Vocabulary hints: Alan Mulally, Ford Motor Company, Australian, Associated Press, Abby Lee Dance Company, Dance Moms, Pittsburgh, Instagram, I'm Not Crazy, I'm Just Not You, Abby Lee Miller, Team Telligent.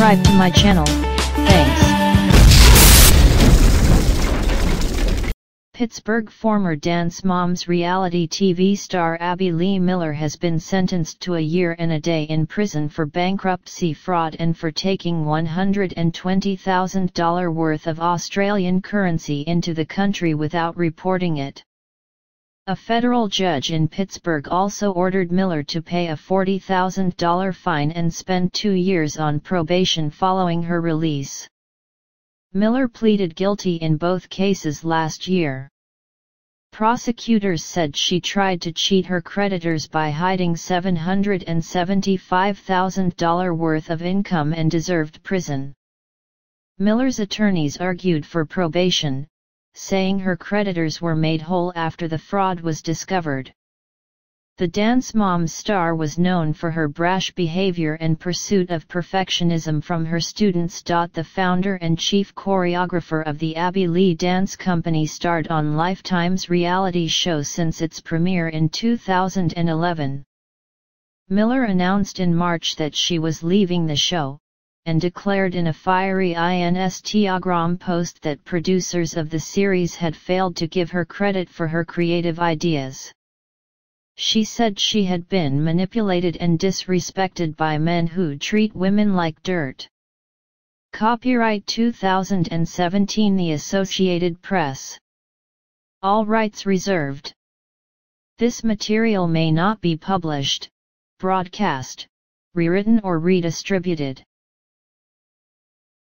subscribe to my channel. Thanks. Pittsburgh former Dance Moms reality TV star Abby Lee Miller has been sentenced to 1 year and a day in prison for bankruptcy fraud and for taking $120,000 worth of Australian currency into the country without reporting it. A federal judge in Pittsburgh also ordered Miller to pay a $40,000 fine and spend 2 years on probation following her release. Miller pleaded guilty in both cases last year. Prosecutors said she tried to cheat her creditors by hiding $775,000 worth of income and deserved prison. Miller's attorneys argued for probation, saying her creditors were made whole after the fraud was discovered. The Dance Moms star was known for her brash behavior and pursuit of perfectionism from her students. The founder and chief choreographer of the Abby Lee Dance Company starred on Lifetime's reality show since its premiere in 2011. Miller announced in March that she was leaving the show, and declared in a fiery Instagram post that producers of the series had failed to give her credit for her creative ideas. She said she had been manipulated and disrespected by men who treat women like dirt. Copyright 2017 The Associated Press. All rights reserved. This material may not be published, broadcast, rewritten or redistributed.